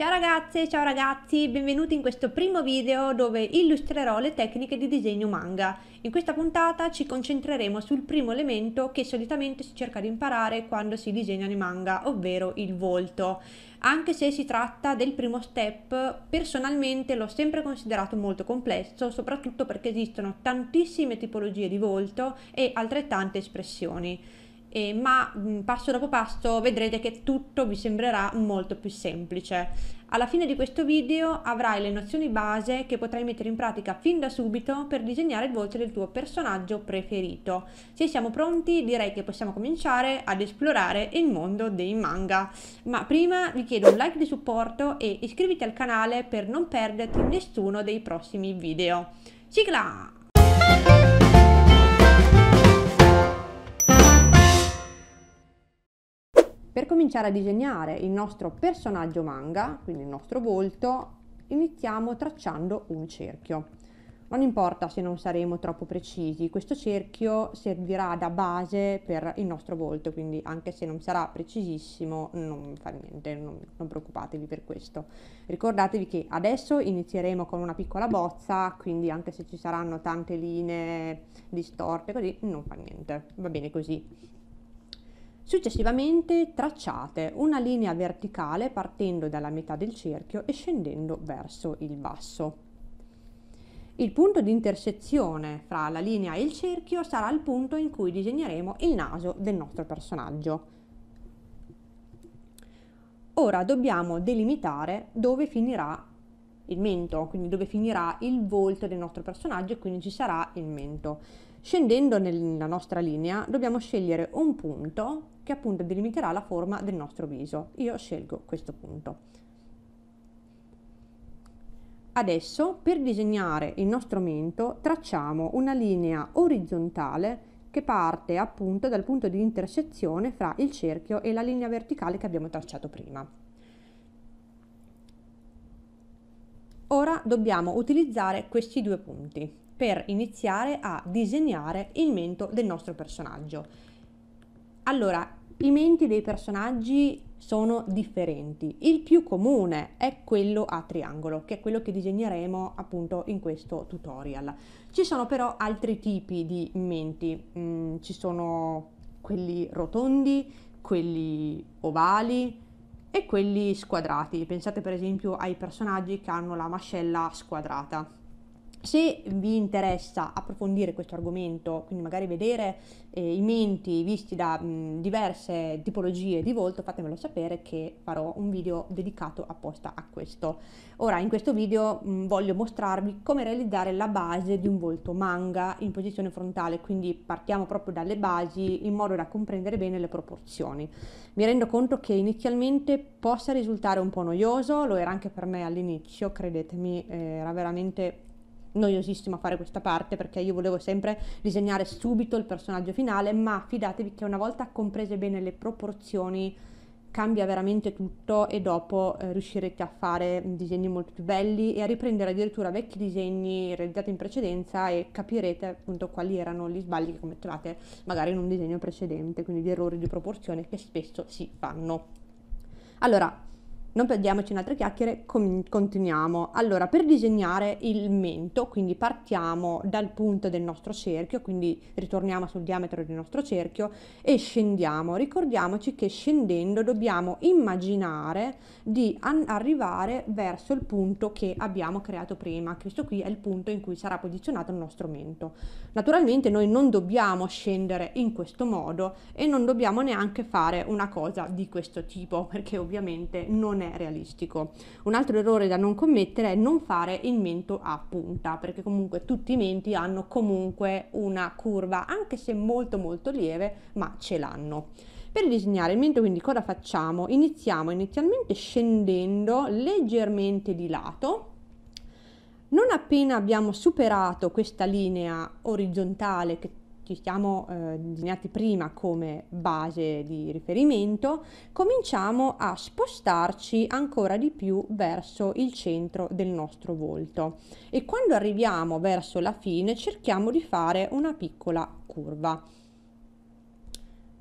Ciao ragazze, ciao ragazzi, benvenuti in questo primo video dove illustrerò le tecniche di disegno manga. In questa puntata ci concentreremo sul primo elemento che solitamente si cerca di imparare quando si disegnano i manga, ovvero il volto. Anche se si tratta del primo step, personalmente l'ho sempre considerato molto complesso, soprattutto perché esistono tantissime tipologie di volto e altrettante espressioni. Ma passo dopo passo vedrete che tutto vi sembrerà molto più semplice. Alla fine di questo video avrai le nozioni base che potrai mettere in pratica fin da subito per disegnare il volto del tuo personaggio preferito. Se siamo pronti, direi che possiamo cominciare ad esplorare il mondo dei manga. Ma prima vi chiedo un like di supporto e iscriviti al canale per non perderti nessuno dei prossimi video. Sigla! Per cominciare a disegnare il nostro personaggio manga, quindi il nostro volto, iniziamo tracciando un cerchio. Non importa se non saremo troppo precisi, questo cerchio servirà da base per il nostro volto, quindi anche se non sarà precisissimo non fa niente, non preoccupatevi per questo. Ricordatevi che adesso inizieremo con una piccola bozza, quindi anche se ci saranno tante linee distorte così non fa niente, va bene così. Successivamente tracciate una linea verticale partendo dalla metà del cerchio e scendendo verso il basso. Il punto di intersezione fra la linea e il cerchio sarà il punto in cui disegneremo il naso del nostro personaggio. Ora dobbiamo delimitare dove finirà il mento, quindi dove finirà il volto del nostro personaggio e quindi ci sarà il mento. Scendendo nella nostra linea dobbiamo scegliere un punto che appunto delimiterà la forma del nostro viso. Io scelgo questo punto. Adesso per disegnare il nostro mento tracciamo una linea orizzontale che parte appunto dal punto di intersezione fra il cerchio e la linea verticale che abbiamo tracciato prima. Ora dobbiamo utilizzare questi due punti per iniziare a disegnare il mento del nostro personaggio. Allora, i menti dei personaggi sono differenti. Il più comune è quello a triangolo, che è quello che disegneremo appunto in questo tutorial. Ci sono però altri tipi di menti. Ci sono quelli rotondi, quelli ovali e quelli squadrati. Pensate per esempio ai personaggi che hanno la mascella squadrata. Se vi interessa approfondire questo argomento, quindi magari vedere i menti visti da diverse tipologie di volto, fatemelo sapere che farò un video dedicato apposta a questo. Ora in questo video voglio mostrarvi come realizzare la base di un volto manga in posizione frontale, quindi partiamo proprio dalle basi in modo da comprendere bene le proporzioni. Mi rendo conto che inizialmente possa risultare un po' noioso, lo era anche per me all'inizio, credetemi, era veramente noiosissimo a fare questa parte perché io volevo sempre disegnare subito il personaggio finale, ma fidatevi che una volta comprese bene le proporzioni cambia veramente tutto e dopo riuscirete a fare disegni molto più belli e a riprendere addirittura vecchi disegni realizzati in precedenza e capirete appunto quali erano gli sbagli che commettevate magari in un disegno precedente, quindi gli errori di proporzione che spesso si fanno. Allora, non perdiamoci in altre chiacchiere, continuiamo. Allora, per disegnare il mento, quindi partiamo dal punto del nostro cerchio, quindi ritorniamo sul diametro del nostro cerchio e scendiamo. Ricordiamoci che scendendo dobbiamo immaginare di arrivare verso il punto che abbiamo creato prima. Questo qui è il punto in cui sarà posizionato il nostro mento. Naturalmente noi non dobbiamo scendere in questo modo e non dobbiamo neanche fare una cosa di questo tipo, perché ovviamente non è realistico. Un altro errore da non commettere è non fare il mento a punta, perché comunque tutti i menti hanno comunque una curva, anche se molto lieve, ma ce l'hanno. Per disegnare il mento quindi cosa facciamo? Iniziamo inizialmente scendendo leggermente di lato. Non appena abbiamo superato questa linea orizzontale che ci siamo disegnati prima come base di riferimento, cominciamo a spostarci ancora di più verso il centro del nostro volto e quando arriviamo verso la fine cerchiamo di fare una piccola curva.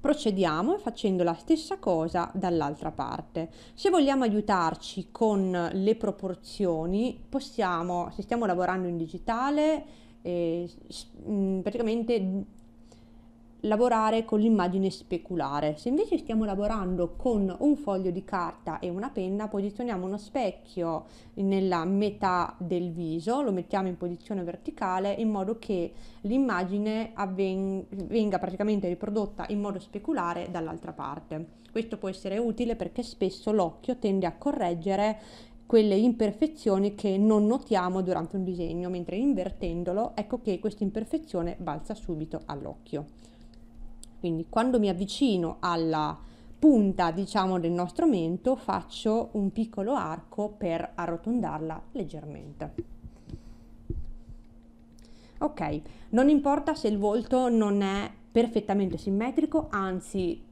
Procediamo facendo la stessa cosa dall'altra parte. Se vogliamo aiutarci con le proporzioni, possiamo, se stiamo lavorando in digitale, praticamente lavorare con l'immagine speculare. Se invece stiamo lavorando con un foglio di carta e una penna, posizioniamo uno specchio nella metà del viso, lo mettiamo in posizione verticale in modo che l'immagine venga praticamente riprodotta in modo speculare dall'altra parte. Questo può essere utile perché spesso l'occhio tende a correggere quelle imperfezioni che non notiamo durante un disegno, mentre invertendolo ecco che questa imperfezione balza subito all'occhio. Quindi quando mi avvicino alla punta, diciamo, del nostro mento, faccio un piccolo arco per arrotondarla leggermente. Ok, non importa se il volto non è perfettamente simmetrico, anzi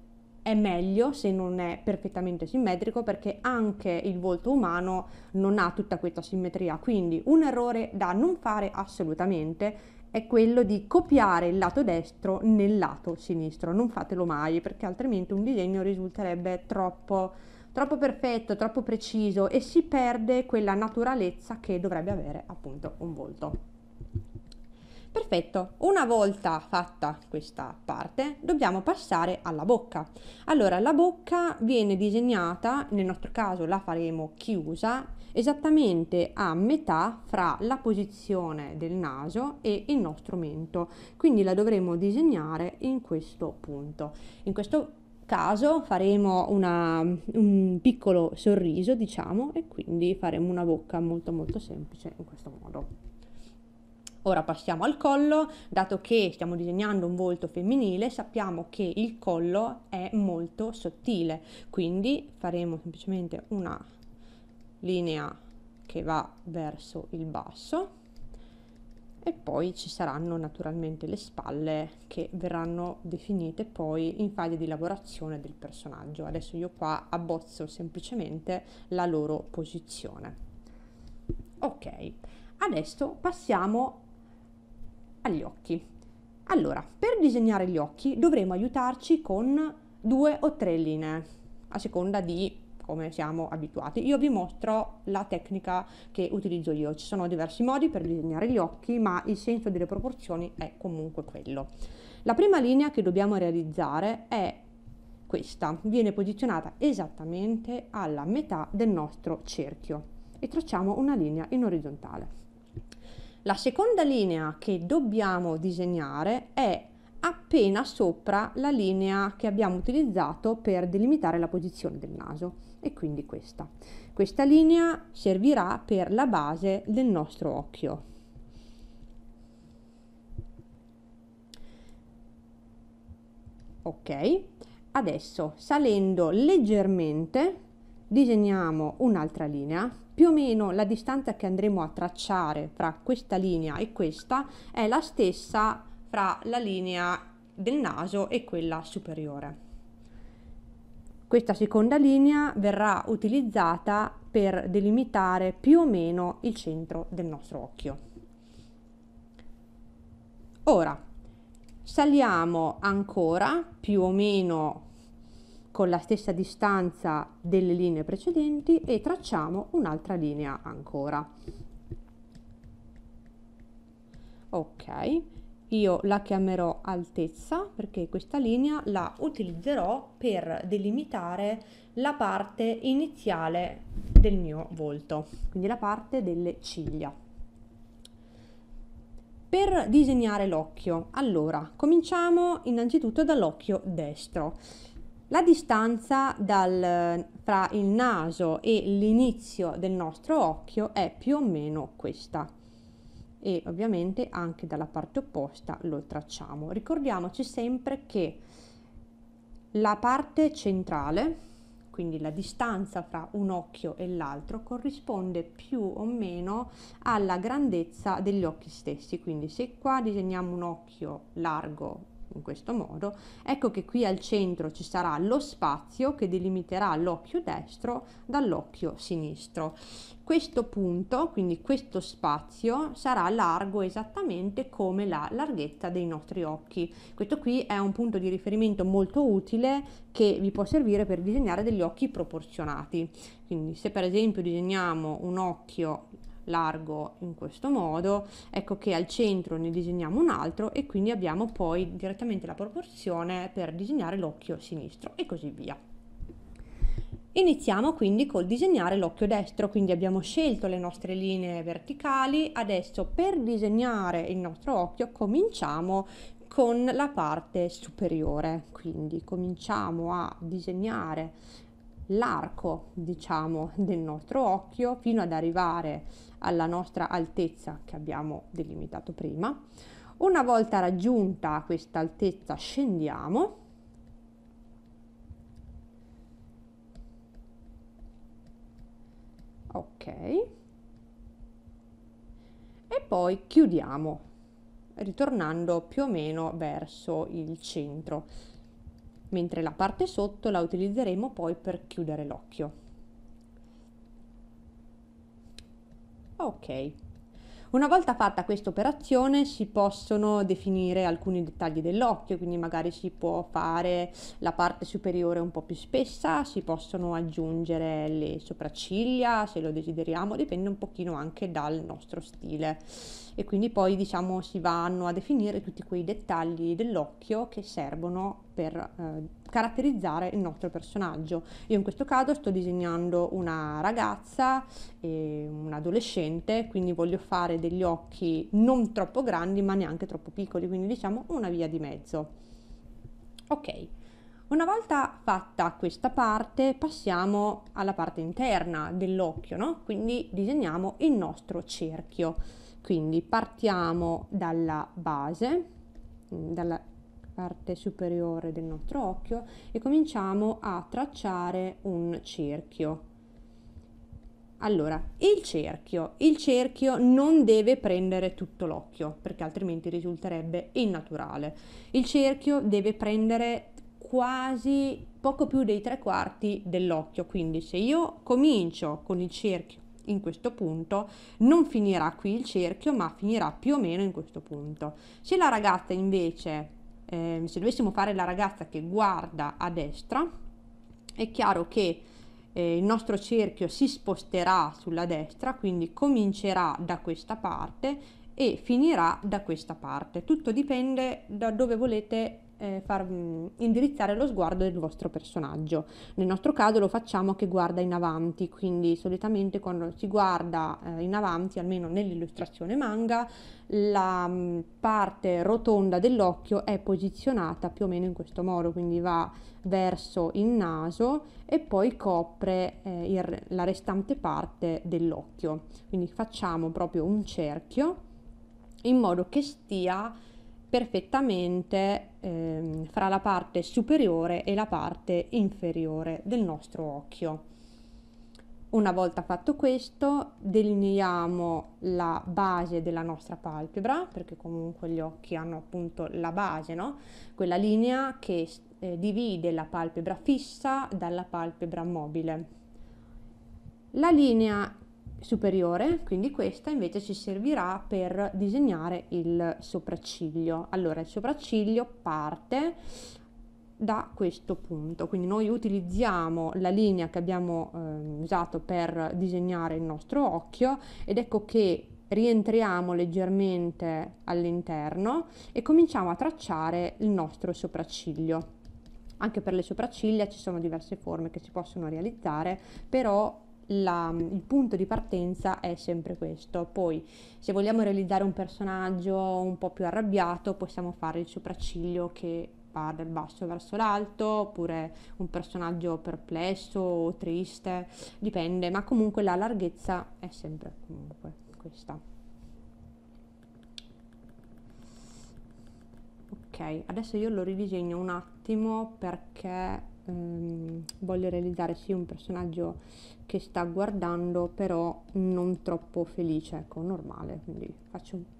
è meglio se non è perfettamente simmetrico perché anche il volto umano non ha tutta questa simmetria. Quindi un errore da non fare assolutamente è quello di copiare il lato destro nel lato sinistro. Non fatelo mai perché altrimenti un disegno risulterebbe troppo perfetto, troppo preciso e si perde quella naturalezza che dovrebbe avere appunto un volto. Perfetto, una volta fatta questa parte dobbiamo passare alla bocca. Allora, la bocca viene disegnata, nel nostro caso la faremo chiusa, esattamente a metà fra la posizione del naso e il nostro mento, quindi la dovremo disegnare in questo punto. In questo caso faremo un piccolo sorriso, diciamo, e quindi faremo una bocca molto semplice in questo modo. Ora passiamo al collo. Dato che stiamo disegnando un volto femminile, sappiamo che il collo è molto sottile, quindi faremo semplicemente una linea che va verso il basso e poi ci saranno naturalmente le spalle che verranno definite poi in fase di lavorazione del personaggio. Adesso io qua abbozzo semplicemente la loro posizione. Ok, adesso passiamo agli occhi. Allora, per disegnare gli occhi dovremo aiutarci con 2 o 3 linee a seconda di come siamo abituati. Io vi mostro la tecnica che utilizzo io. Ci sono diversi modi per disegnare gli occhi, ma il senso delle proporzioni è comunque quello. La prima linea che dobbiamo realizzare è questa. Viene posizionata esattamente alla metà del nostro cerchio e tracciamo una linea in orizzontale. La seconda linea che dobbiamo disegnare è appena sopra la linea che abbiamo utilizzato per delimitare la posizione del naso, e quindi questa linea servirà per la base del nostro occhio. Ok, adesso salendo leggermente disegniamo un'altra linea. Più o meno la distanza che andremo a tracciare fra questa linea e questa è la stessa fra la linea del naso e quella superiore. Questa seconda linea verrà utilizzata per delimitare più o meno il centro del nostro occhio. Ora saliamo ancora più o meno con la stessa distanza delle linee precedenti e tracciamo un'altra linea ancora. Ok, io la chiamerò altezza perché questa linea la utilizzerò per delimitare la parte iniziale del mio volto, quindi la parte delle ciglia. Per disegnare l'occhio, allora, cominciamo innanzitutto dall'occhio destro. La distanza fra il naso e l'inizio del nostro occhio è più o meno questa. E ovviamente anche dalla parte opposta lo tracciamo. Ricordiamoci sempre che la parte centrale, quindi la distanza fra un occhio e l'altro, corrisponde più o meno alla grandezza degli occhi stessi. Quindi se qua disegniamo un occhio largo in questo modo, ecco che qui al centro ci sarà lo spazio che delimiterà l'occhio destro dall'occhio sinistro. Questo punto, quindi questo spazio, sarà largo esattamente come la larghezza dei nostri occhi. Questo qui è un punto di riferimento molto utile che vi può servire per disegnare degli occhi proporzionati. Quindi se per esempio disegniamo un occhio largo in questo modo, ecco che al centro ne disegniamo un altro e quindi abbiamo poi direttamente la proporzione per disegnare l'occhio sinistro e così via. Iniziamo quindi col disegnare l'occhio destro, quindi abbiamo scelto le nostre linee verticali. Adesso per disegnare il nostro occhio cominciamo con la parte superiore, quindi cominciamo a disegnare l'arco, diciamo, del nostro occhio fino ad arrivare alla nostra altezza che abbiamo delimitato prima. Una volta raggiunta questa altezza scendiamo e poi chiudiamo ritornando più o meno verso il centro, mentre la parte sotto la utilizzeremo poi per chiudere l'occhio. Ok, una volta fatta questa operazione si possono definire alcuni dettagli dell'occhio, quindi magari si può fare la parte superiore un po' più spessa, si possono aggiungere le sopracciglia se lo desideriamo, dipende un pochino anche dal nostro stile. E quindi poi, diciamo, si vanno a definire tutti quei dettagli dell'occhio che servono per caratterizzare il nostro personaggio. Io in questo caso sto disegnando una ragazza, un adolescente, quindi voglio fare degli occhi non troppo grandi ma neanche troppo piccoli, quindi diciamo una via di mezzo. Ok, una volta fatta questa parte passiamo alla parte interna dell'occhio, no? Quindi disegniamo il nostro cerchio, quindi partiamo dalla base, dalla parte superiore del nostro occhio e cominciamo a tracciare un cerchio. Allora, il cerchio non deve prendere tutto l'occhio perché altrimenti risulterebbe innaturale. Il cerchio deve prendere quasi poco più dei 3/4 dell'occhio, quindi se io comincio con il cerchio in questo punto non finirà qui il cerchio ma finirà più o meno in questo punto. Se la ragazza invece se dovessimo fare la ragazza che guarda a destra, è chiaro che il nostro cerchio si sposterà sulla destra, quindi comincerà da questa parte e finirà da questa parte. Tutto dipende da dove volete far indirizzare lo sguardo del vostro personaggio. Nel nostro caso lo facciamo che guarda in avanti, quindi solitamente quando si guarda in avanti, almeno nell'illustrazione manga, la parte rotonda dell'occhio è posizionata più o meno in questo modo, quindi va verso il naso e poi copre la restante parte dell'occhio. Quindi facciamo proprio un cerchio in modo che stia perfettamente fra la parte superiore e la parte inferiore del nostro occhio. Una volta fatto questo, delineiamo la base della nostra palpebra, perché comunque gli occhi hanno appunto la base, no? Quella linea che divide la palpebra fissa dalla palpebra mobile. La linea superiore, quindi questa invece ci servirà per disegnare il sopracciglio. Allora, il sopracciglio parte da questo punto, quindi noi utilizziamo la linea che abbiamo usato per disegnare il nostro occhio ed ecco che rientriamo leggermente all'interno e cominciamo a tracciare il nostro sopracciglio. Anche per le sopracciglia ci sono diverse forme che si possono realizzare, però il punto di partenza è sempre questo. Poi se vogliamo realizzare un personaggio un po' più arrabbiato possiamo fare il sopracciglio che va dal basso verso l'alto, oppure un personaggio perplesso o triste, dipende, ma comunque la larghezza è sempre comunque questa. Ok, adesso io lo ridisegno un attimo perché voglio realizzare sì un personaggio che sta guardando, però non troppo felice, ecco, normale, quindi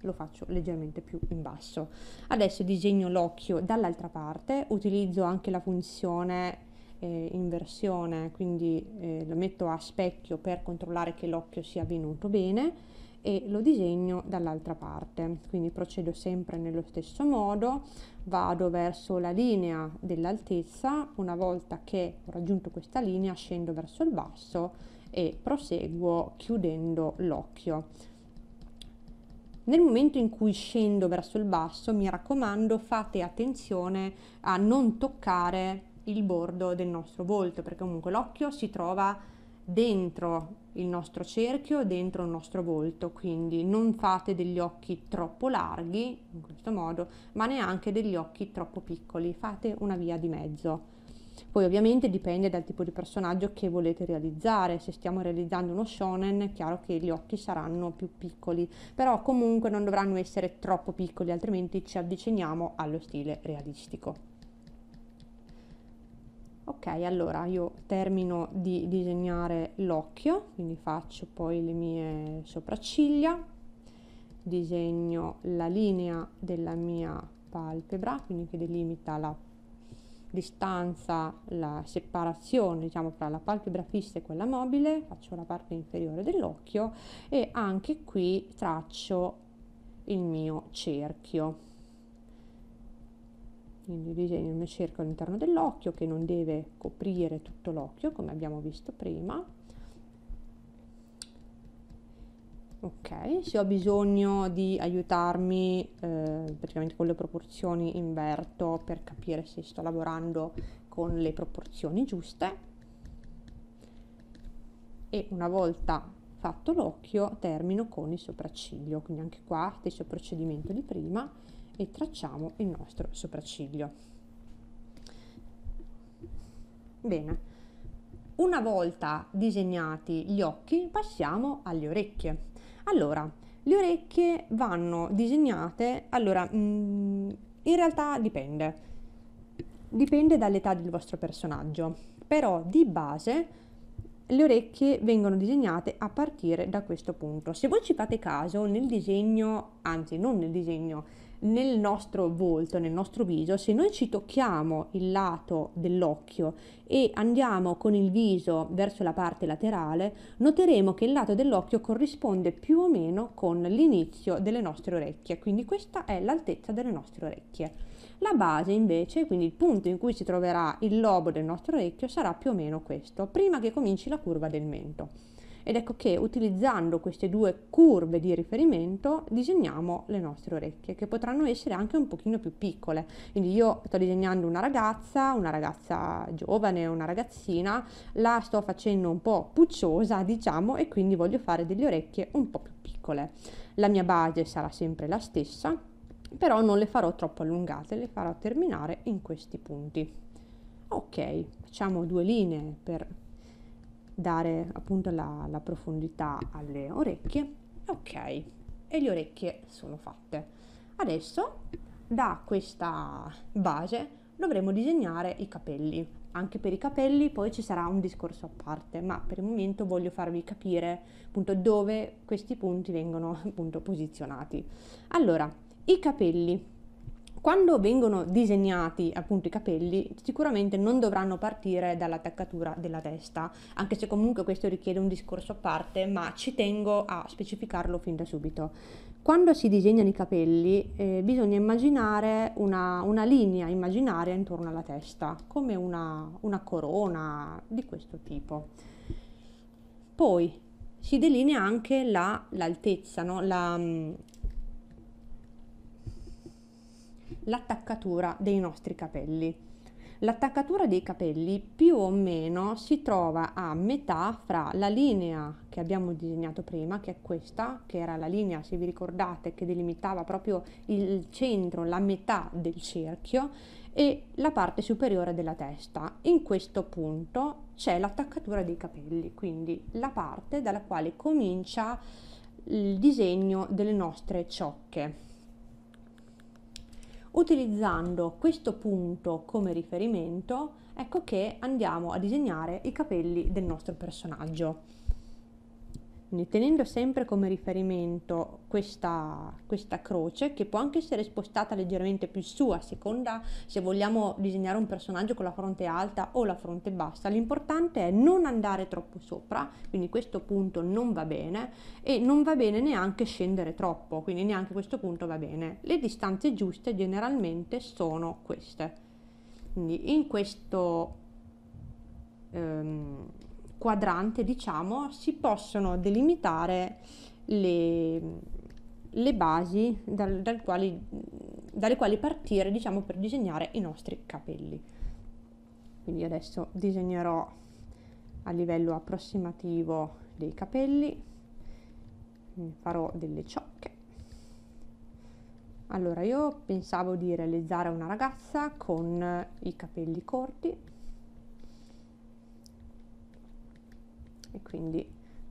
lo faccio leggermente più in basso. Adesso disegno l'occhio dall'altra parte, utilizzo anche la funzione inversione, quindi lo metto a specchio per controllare che l'occhio sia venuto bene, e lo disegno dall'altra parte. Quindi procedo sempre nello stesso modo, vado verso la linea dell'altezza, una volta che ho raggiunto questa linea scendo verso il basso e proseguo chiudendo l'occhio. Nel momento in cui scendo verso il basso, mi raccomando, fate attenzione a non toccare il bordo del nostro volto, perché comunque l'occhio si trova dentro il nostro cerchio, dentro il nostro volto, quindi non fate degli occhi troppo larghi in questo modo, ma neanche degli occhi troppo piccoli, fate una via di mezzo. Poi ovviamente dipende dal tipo di personaggio che volete realizzare. Se stiamo realizzando uno shonen è chiaro che gli occhi saranno più piccoli, però comunque non dovranno essere troppo piccoli, altrimenti ci avviciniamo allo stile realistico. Ok, allora io termino di disegnare l'occhio, quindi faccio poi le mie sopracciglia, disegno la linea della mia palpebra, quindi che delimita la distanza, la separazione, diciamo, tra la palpebra fissa e quella mobile, faccio la parte inferiore dell'occhio e anche qui traccio il mio cerchio. Quindi disegno il mio cerchio all'interno dell'occhio, che non deve coprire tutto l'occhio come abbiamo visto prima. Ok, se ho bisogno di aiutarmi praticamente con le proporzioni inverto per capire se sto lavorando con le proporzioni giuste, e una volta fatto l'occhio termino con il sopracciglio, quindi anche qua stesso procedimento di prima, e tracciamo il nostro sopracciglio. Bene, una volta disegnati gli occhi passiamo alle orecchie. Allora, le orecchie vanno disegnate, allora in realtà dipende dall'età del vostro personaggio, però di base le orecchie vengono disegnate a partire da questo punto. Se voi ci fate caso nel disegno, anzi non nel disegno, nel nostro volto, nel nostro viso, se noi ci tocchiamo il lato dell'occhio e andiamo con il viso verso la parte laterale, noteremo che il lato dell'occhio corrisponde più o meno con l'inizio delle nostre orecchie, quindi questa è l'altezza delle nostre orecchie. La base invece, quindi il punto in cui si troverà il lobo del nostro orecchio, sarà più o meno questo, prima che cominci la curva del mento. Ed ecco che utilizzando queste due curve di riferimento disegniamo le nostre orecchie, che potranno essere anche un pochino più piccole. Quindi io sto disegnando una ragazza giovane, una ragazzina, la sto facendo un po' pucciosa, diciamo, e quindi voglio fare delle orecchie un po' più piccole. La mia base sarà sempre la stessa, però non le farò troppo allungate, le farò terminare in questi punti. Ok, facciamo due linee per dare appunto la profondità alle orecchie. Ok, e le orecchie sono fatte. Adesso da questa base dovremo disegnare i capelli. Anche per i capelli poi ci sarà un discorso a parte, ma per il momento voglio farvi capire appunto dove questi punti vengono appunto posizionati. Allora, i capelli. Quando vengono disegnati appunto i capelli, sicuramente non dovranno partire dall'attaccatura della testa, anche se comunque questo richiede un discorso a parte, ma ci tengo a specificarlo fin da subito. Quando si disegnano i capelli bisogna immaginare una linea immaginaria intorno alla testa, come una corona di questo tipo. Poi si delinea anche l'altezza, no? L'attaccatura dei nostri capelli. L'attaccatura dei capelli più o meno si trova a metà fra la linea che abbiamo disegnato prima, che è questa, che era la linea, se vi ricordate, che delimitava proprio il centro, la metà del cerchio, e la parte superiore della testa. In questo punto c'è l'attaccatura dei capelli, quindi la parte dalla quale comincia il disegno delle nostre ciocche. utilizzando questo punto come riferimento, ecco che andiamo a disegnare i capelli del nostro personaggio. Quindi tenendo sempre come riferimento questa croce, che può anche essere spostata leggermente più su a seconda se vogliamo disegnare un personaggio con la fronte alta o la fronte bassa, l'importante è non andare troppo sopra, quindi questo punto non va bene e non va bene neanche scendere troppo, quindi neanche questo punto va bene. Le distanze giuste generalmente sono queste, quindi in questo quadrante, diciamo, si possono delimitare le basi dalle quali partire, diciamo, per disegnare i nostri capelli. Quindi adesso disegnerò a livello approssimativo dei capelli, farò delle ciocche. Allora, io pensavo di realizzare una ragazza con i capelli corti, e quindi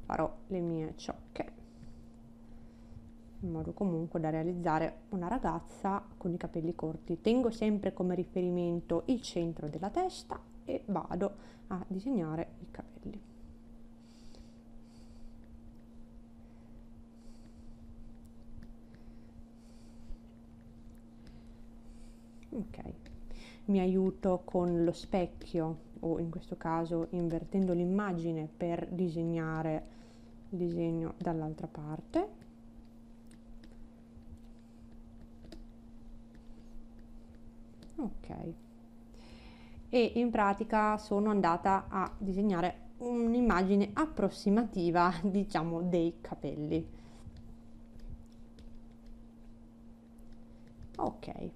farò le mie ciocche in modo comunque da realizzare una ragazza con i capelli corti. Tengo sempre come riferimento il centro della testa e vado a disegnare i capelli. Ok, mi aiuto con lo specchio, o in questo caso invertendo l'immagine, per disegnare il disegno dall'altra parte. Ok, e in pratica sono andata a disegnare un'immagine approssimativa, diciamo, dei capelli. Ok.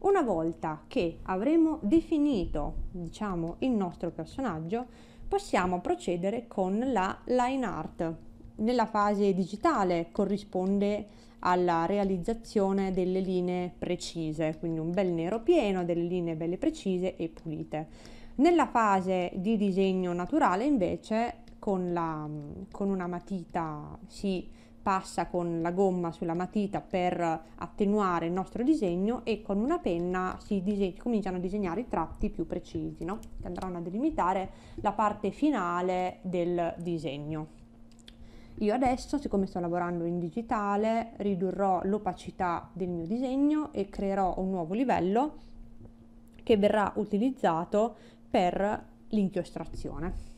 Una volta che avremo definito, diciamo, il nostro personaggio, possiamo procedere con la line art. Nella fase digitale corrisponde alla realizzazione delle linee precise, quindi un bel nero pieno, delle linee belle precise e pulite. Nella fase di disegno naturale, invece, con una matita si passa con la gomma sulla matita per attenuare il nostro disegno, e con una penna si cominciano a disegnare i tratti più precisi, no? Che andranno a delimitare la parte finale del disegno. Io adesso, siccome sto lavorando in digitale, ridurrò l'opacità del mio disegno e creerò un nuovo livello che verrà utilizzato per l'inchiostrazione.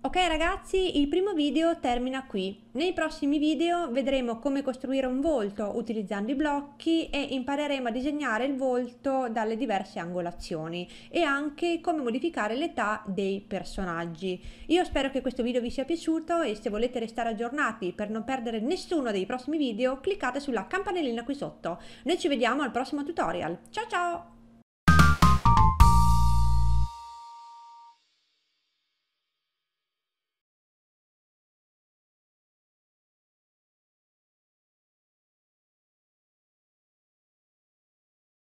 Ok ragazzi, il primo video termina qui. Nei prossimi video vedremo come costruire un volto utilizzando i blocchi e impareremo a disegnare il volto dalle diverse angolazioni e anche come modificare l'età dei personaggi. Io spero che questo video vi sia piaciuto, e se volete restare aggiornati per non perdere nessuno dei prossimi video, cliccate sulla campanellina qui sotto. Noi ci vediamo al prossimo tutorial. Ciao ciao!